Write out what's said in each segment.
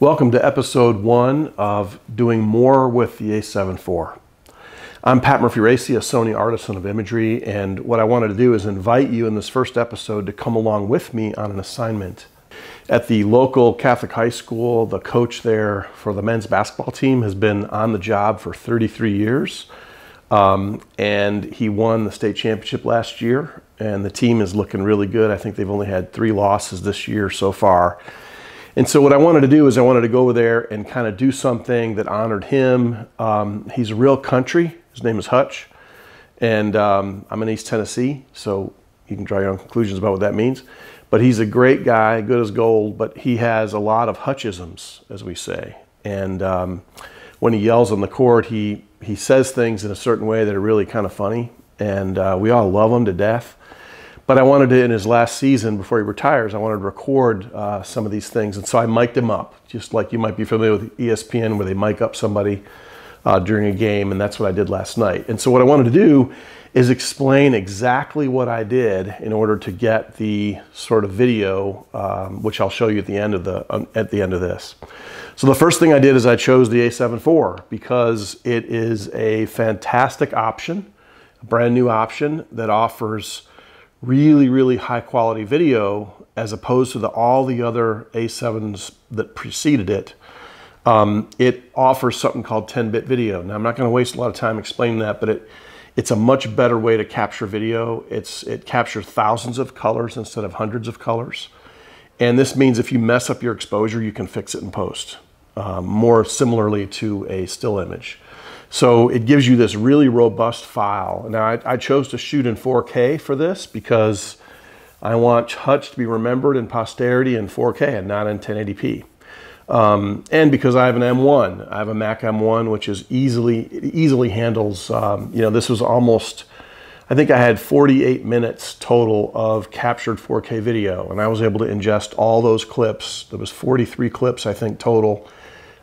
Welcome to episode 1 of doing more with the A7IV. I'm Pat Murphy-Racey, a Sony Artisan of Imagery, and what I wanted to do is invite you in this first episode to come along with me on an assignment. At the local Catholic high school, the coach there for the men's basketball team has been on the job for 33 years, and he won the state championship last year, and the team is looking really good. I think they've only had 3 losses this year so far. And so what I wanted to do is I wanted to go over there and kind of do something that honored him. He's a real country. His name is Hutch. And I'm in East Tennessee, so you can draw your own conclusions about what that means. But he's a great guy, good as gold, but he has a lot of Hutchisms, as we say. And when he yells on the court, he says things in a certain way that are really kind of funny. And we all love him to death. But I wanted to, in his last season, before he retires, I wanted to record some of these things. And so I mic'd him up, just like you might be familiar with ESPN, where they mic up somebody during a game. And that's what I did last night. And so what I wanted to do is explain exactly what I did in order to get the sort of video, which I'll show you at the end of this. So the first thing I did is I chose the A7IV because it is a fantastic option, a brand new option that offers really, really high quality video as opposed to all the other A7s that preceded it. It offers something called 10-bit video. Now, I'm not going to waste a lot of time explaining that, but it's a much better way to capture video. It captures thousands of colors instead of hundreds of colors. And this means if you mess up your exposure, you can fix it in post, more similarly to a still image. So it gives you this really robust file. Now I chose to shoot in 4K for this because I want Hutch to be remembered in posterity in 4K and not in 1080p. And because I have an M1, I have a Mac M1, which is easily handles, you know, this was almost, I think I had 48 minutes total of captured 4K video, and I was able to ingest all those clips. There was 43 clips, I think, total.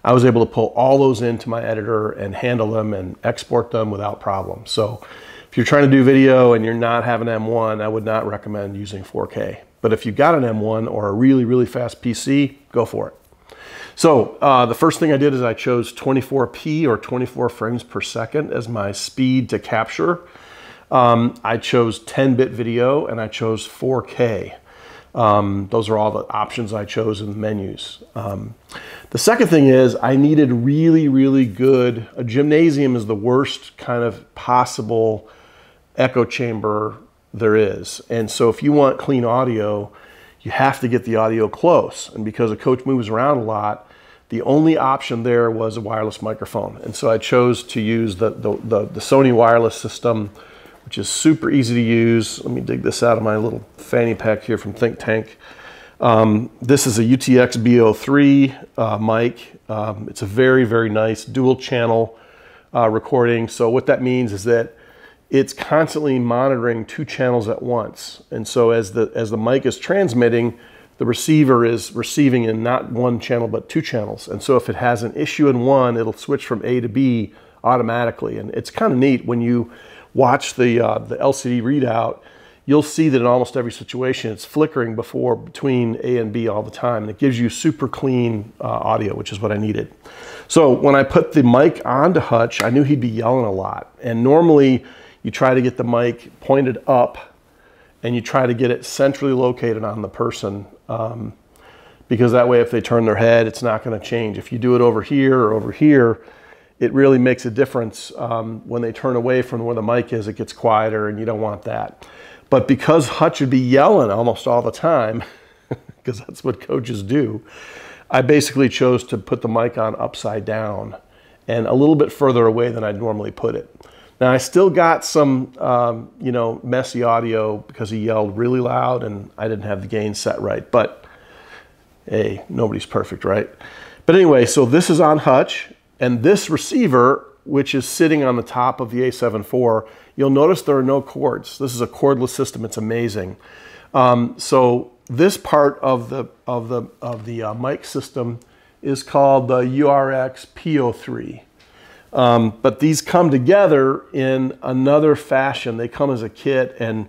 I was able to pull all those into my editor and handle them and export them without problem. So if you're trying to do video and you're not having an M1, I would not recommend using 4K. But if you've got an M1 or a really, really fast PC, go for it. So the first thing I did is I chose 24p or 24 frames per second as my speed to capture. I chose 10-bit video and I chose 4K. Those are all the options I chose in the menus. The second thing is I needed really, really good, a gymnasium is the worst kind of possible echo chamber there is. And so if you want clean audio, you have to get the audio close. And because a coach moves around a lot, the only option there was a wireless microphone. And so I chose to use the Sony wireless system, which is super easy to use. Let me dig this out of my little fanny pack here from Think Tank. This is a UTX B03 mic. It's a very, very nice dual channel recording. So what that means is that it's constantly monitoring 2 channels at once. And so as the mic is transmitting, the receiver is receiving in not 1 channel, but 2 channels. And so if it has an issue in 1, it'll switch from A to B automatically. And it's kind of neat when you watch the LCD readout, you'll see that in almost every situation, it's flickering between A and B all the time. And it gives you super clean audio, which is what I needed. So when I put the mic onto Hutch, I knew he'd be yelling a lot. And normally you try to get the mic pointed up and you try to get it centrally located on the person because that way if they turn their head, it's not gonna change. If you do it over here or over here, it really makes a difference. When they turn away from where the mic is, it gets quieter and you don't want that. But because Hutch would be yelling almost all the time, because that's what coaches do, I basically chose to put the mic on upside down and a little bit further away than I'd normally put it. Now I still got some, you know, messy audio because he yelled really loud and I didn't have the gain set right, but hey, nobody's perfect, right? But anyway, so this is on Hutch. And this receiver, which is sitting on the top of the A7IV, you'll notice there are no cords. This is a cordless system. It's amazing. So this part of the mic system is called the URX-P03. But these come together in another fashion. They come as a kit, and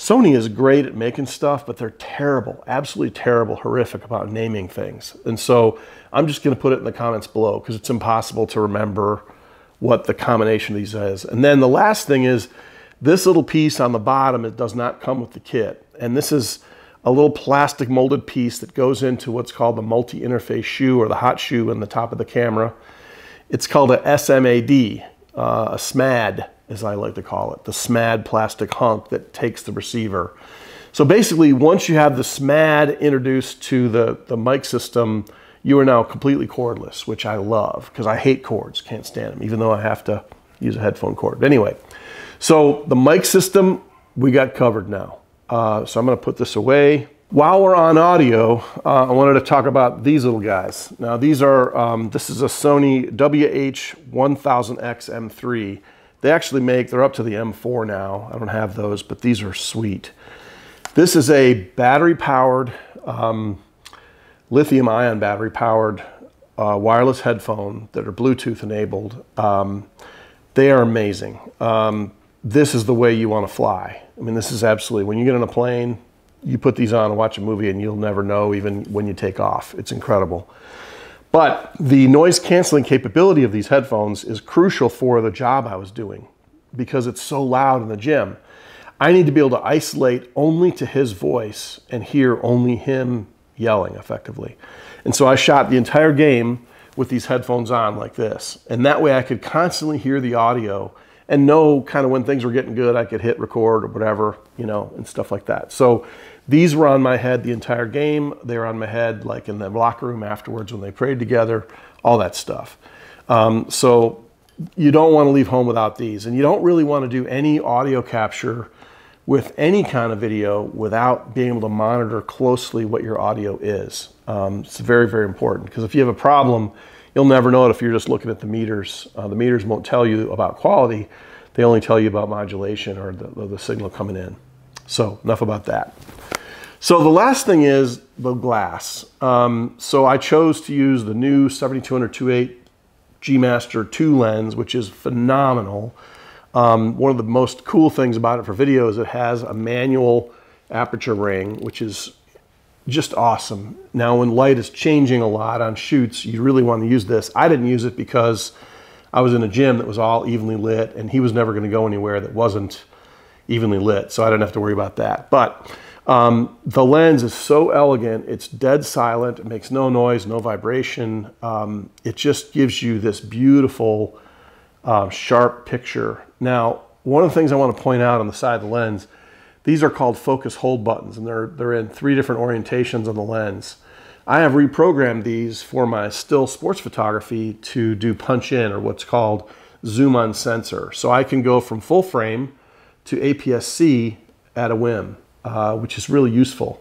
Sony is great at making stuff, but they're terrible, absolutely terrible, horrific about naming things. And so I'm just going to put it in the comments below because it's impossible to remember what the combination of these is. And then the last thing is this little piece on the bottom. It does not come with the kit. And this is a little plastic molded piece that goes into what's called the multi-interface shoe or the hot shoe in the top of the camera. It's called a SMAD, a SMAD, as I like to call it, the SMAD plastic hunk that takes the receiver. So basically, once you have the SMAD introduced to the mic system, you are now completely cordless, which I love because I hate cords, can't stand them, even though I have to use a headphone cord. But anyway, so the mic system, we got covered now. So I'm gonna put this away. While we're on audio, I wanted to talk about these little guys. Now these are, this is a Sony WH-1000XM3. They actually make, they're up to the M4 now. I don't have those, but these are sweet. This is a battery-powered, lithium-ion battery-powered wireless headphone that are Bluetooth-enabled. They are amazing. This is the way you want to fly. I mean, this is absolutely, when you get on a plane, you put these on and watch a movie and you'll never know even when you take off. It's incredible. But the noise canceling capability of these headphones is crucial for the job I was doing because it's so loud in the gym. I need to be able to isolate only to his voice and hear only him yelling effectively. And so I shot the entire game with these headphones on like this. And that way I could constantly hear the audio and know kind of when things were getting good. I could hit record or whatever, you know, and stuff like that. So these were on my head the entire game. They were on my head like in the locker room afterwards when they prayed together, all that stuff. So you don't want to leave home without these, and you don't really want to do any audio capture with any kind of video without being able to monitor closely what your audio is. It's very, very important because if you have a problem, you'll never know it if you're just looking at the meters. The meters won't tell you about quality. They only tell you about modulation or the signal coming in. So enough about that. So the last thing is the glass. So I chose to use the new 70-200mm 2.8 G-Master II lens, which is phenomenal. One of the most cool things about it for video is it has a manual aperture ring, which is just awesome. Now when light is changing a lot on shoots, you really want to use this. I didn't use it because I was in a gym that was all evenly lit and he was never going to go anywhere that wasn't evenly lit. So I didn't have to worry about that. But the lens is so elegant. It's dead silent. It makes no noise, no vibration. It just gives you this beautiful, sharp picture. Now, one of the things I want to point out on the side of the lens, these are called focus hold buttons, and they're in three different orientations on the lens. I have reprogrammed these for my still sports photography to do punch in, or what's called zoom on sensor. So I can go from full frame to APS-C at a whim, which is really useful.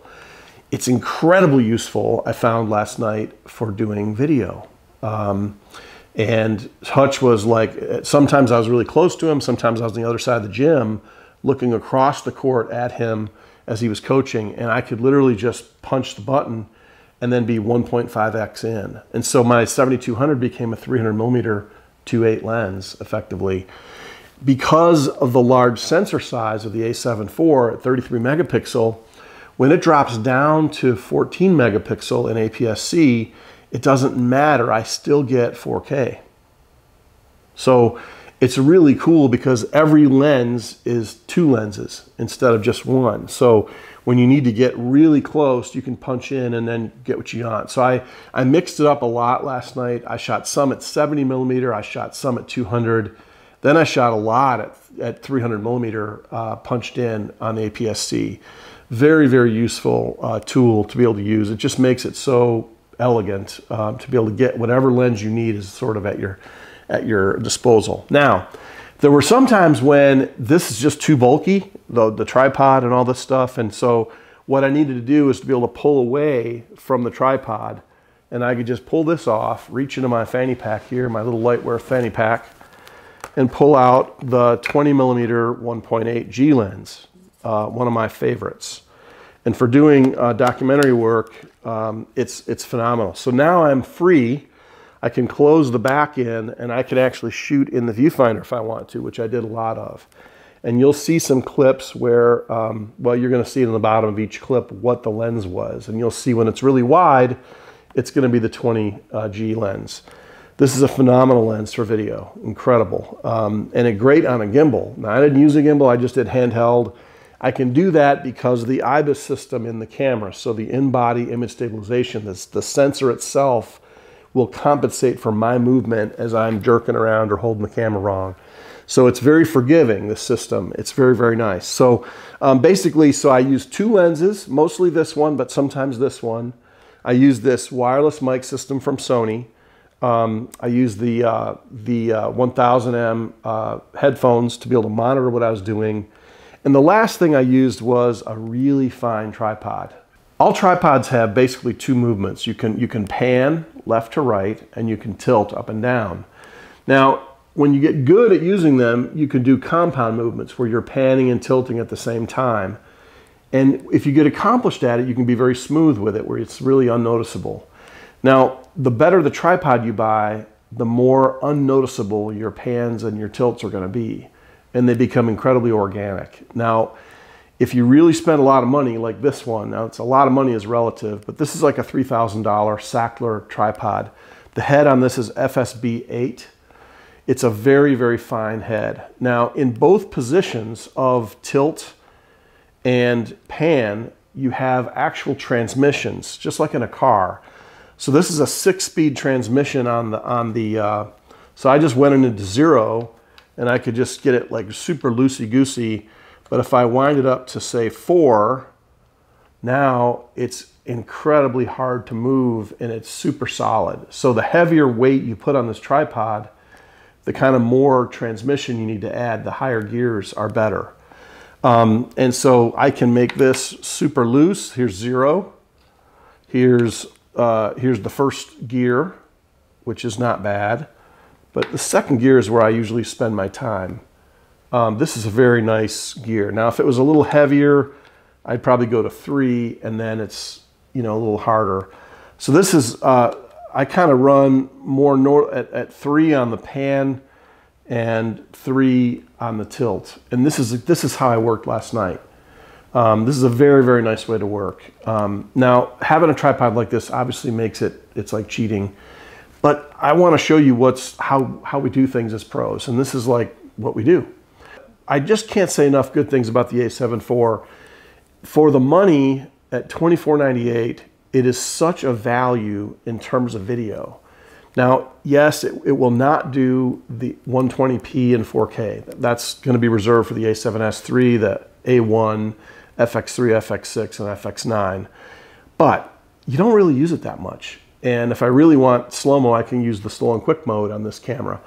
It's incredibly useful, I found last night, for doing video. And Hutch was like, sometimes I was really close to him, sometimes I was on the other side of the gym, looking across the court at him as he was coaching, and I could literally just punch the button and then be 1.5x in. And so my 70-200 became a 300mm 2.8 lens effectively. Because of the large sensor size of the A7IV at 33 megapixel, when it drops down to 14 megapixel in APS-C, it doesn't matter, I still get 4K. So it's really cool because every lens is two lenses instead of just one. So when you need to get really close, you can punch in and then get what you want. So I mixed it up a lot last night. I shot some at 70mm, I shot some at 200, then I shot a lot at 300mm punched in on APS-C. Very, very useful tool to be able to use. It just makes it so elegant to be able to get whatever lens you need is sort of at your disposal. Now, there were some times when this is just too bulky, the tripod and all this stuff, and so what I needed to do is to be able to pull away from the tripod, and I could just pull this off, reach into my fanny pack here, my little lightweight fanny pack, and pull out the 20mm 1.8 G lens, one of my favorites. And for doing documentary work, it's phenomenal. So now I'm free. I can close the back end and I can actually shoot in the viewfinder if I want to, which I did a lot of. and you'll see some clips where, well, you're gonna see in the bottom of each clip what the lens was, and you'll see when it's really wide, it's gonna be the 20G lens. This is a phenomenal lens for video, incredible, and it great on a gimbal. Now, I didn't use a gimbal, I just did handheld. I can do that because of the IBIS system in the camera, so the in-body image stabilization, the sensor itself will compensate for my movement as I'm jerking around or holding the camera wrong. So it's very forgiving, this system. It's very, very nice. So basically, so I use two lenses, mostly this one, but sometimes this one. I use this wireless mic system from Sony. I use the 1000M headphones to be able to monitor what I was doing. And the last thing I used was a really fine tripod. All tripods have basically two movements. You can pan left to right, and you can tilt up and down. Now, when you get good at using them, you can do compound movements where you're panning and tilting at the same time. And if you get accomplished at it, you can be very smooth with it, where it's really unnoticeable. Now, the better the tripod you buy, the more unnoticeable your pans and your tilts are going to be, and they become incredibly organic. Now, if you really spend a lot of money like this one, now it's a lot of money is relative, but this is like a $3,000 Sackler tripod. The head on this is FSB8. It's a very, very fine head. Now, in both positions of tilt and pan, you have actual transmissions, just like in a car. So this is a 6-speed transmission on the, so I just went into 0 and I could just get it like super loosey-goosey. But if I wind it up to say 4, now it's incredibly hard to move and it's super solid. So the heavier weight you put on this tripod, the kind of more transmission you need to add, the higher gears are better. And so I can make this super loose. Here's 0. Here's the first gear, which is not bad. But the second gear is where I usually spend my time. This is a very nice gear. Now, if it was a little heavier, I'd probably go to 3, and then it's, you know, a little harder. So this is, I kind of run more at 3 on the pan and 3 on the tilt. And this is how I worked last night. This is a very, very nice way to work. Now, having a tripod like this obviously makes it, it's like cheating. But I want to show you how we do things as pros. And this is like what we do. I just can't say enough good things about the A7IV. For the money at $24.98, it is such a value in terms of video. Now, yes, it will not do the 120p and 4K. That's going to be reserved for the A7S III, the A1, FX3, FX6, and FX9. But you don't really use it that much. And if I really want slow-mo, I can use the slow and quick mode on this camera.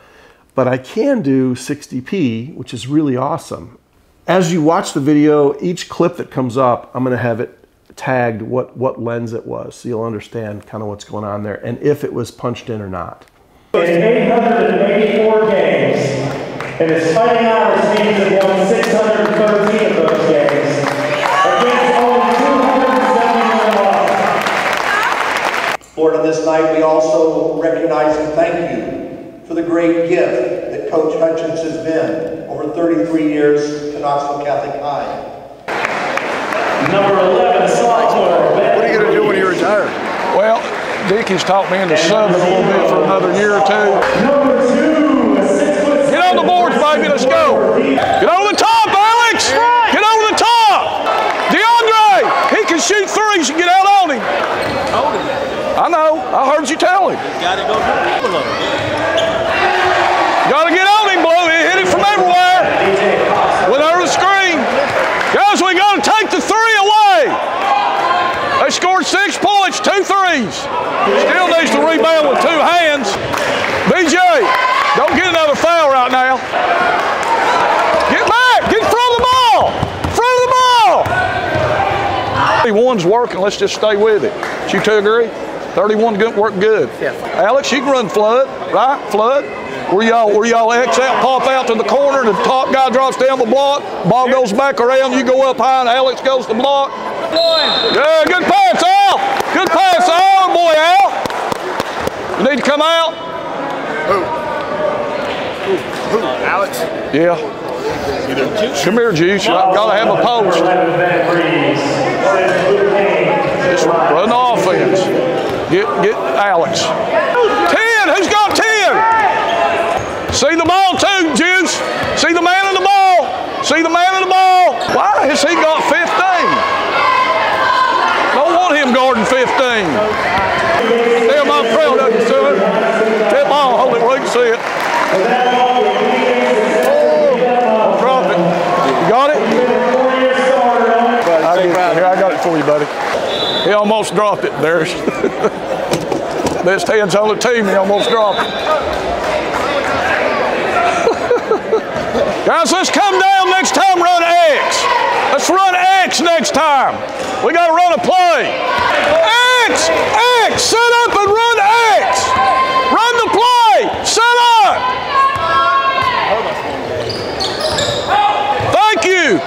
But I can do 60p, which is really awesome. As you watch the video, each clip that comes up, I'm gonna have it tagged what lens it was, so you'll understand kind of what's going on there and if it was punched in or not. It's 884 games, and it's fighting out its teams that won 613 of those games. Against only 271 losses. Lord, on this night, we also recognize and thank you for the great gift that Coach Hutchins has been over 33 years to Knoxville Catholic High. Number 11, sophomore. What are you going to do when you retire? Well, Dickie's taught me into subbing a little bit for another year or two. Number 2, a 6-foot. Get on the boards, baby. Let's go. Get on the top, Alex. Get on the top. DeAndre, he can shoot threes. You get out on him. I know. I heard you tell him. You got to go to the gotta get on him, Blue. He hit it from everywhere. Without a screen. Guys, we gotta take the 3 away. They scored 6 points, 2 threes. Still needs to rebound with 2 hands. BJ, don't get another foul right now. Get back, get in front of the ball. Front of the ball. 31's working, let's just stay with it. Do you two agree? 31 didn't work good. Yeah. Alex, you can run flood, right? Flood. Where y'all X out, pop out to the corner, the top guy drops down the block, ball goes back around, you go up high, and Alex goes to block. Yeah, good pass, Al! Good pass, Al! Boy, Al! You need to come out. Who? Alex? Yeah. Come here, Juice. I've got to have a post. Just run offense. Get Alex. 10. Who's got 10? See the ball too, Juice. See the man in the ball. See the man in the ball. Why has he got 15? Don't want him guarding 15. Damn, I'm proud of you, sir. That ball, hold it where you can see it. For you, buddy. He almost dropped it. There's best hands on the team. He almost dropped it. Guys, let's come down next time. Run X. Let's run X next time. We got to run a play. X, X. Set up and run X. Run the play. Set up. Thank you.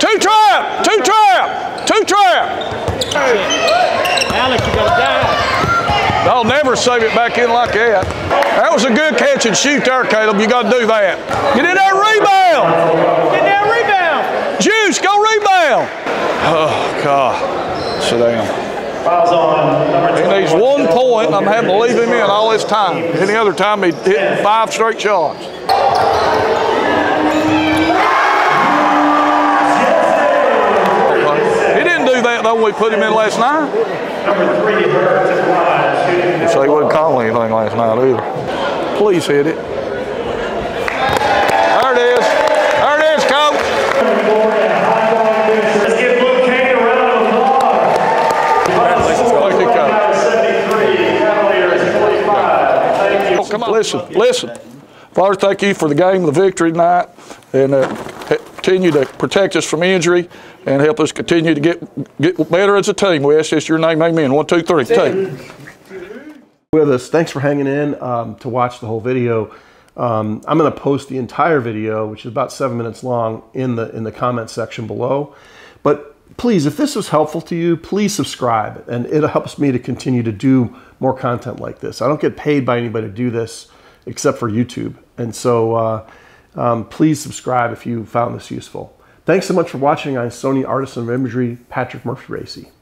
Two trap. Two trap. Two trap. Alex, you gotta dive. I'll never save it back in like that. That was a good catch and shoot there, Caleb. You gotta do that. Get in that rebound. Get in that rebound. Juice, go rebound. Oh, God. Sit down. He needs 1 point. I'm having to leave him in all this time. Any other time, he'd hit 5 straight shots. Though we put him in last night. So he wouldn't call anything last night either. Please hit it. There it is. There it is, coach. Let's give Luke Kane a round of applause. Thank you. Come on. Listen. Father, thank you for the game, the victory tonight, and continue to protect us from injury. And help us continue to get better as a team. We ask this your name, amen. 1, 2, 3, take. With us, thanks for hanging in to watch the whole video. I'm going to post the entire video, which is about 7 minutes long, in the comment section below. But please, if this was helpful to you, please subscribe, and it helps me to continue to do more content like this. I don't get paid by anybody to do this except for YouTube, and so please subscribe if you found this useful. Thanks so much for watching. I'm Sony Artisan of Imagery, Patrick Murphy-Racey.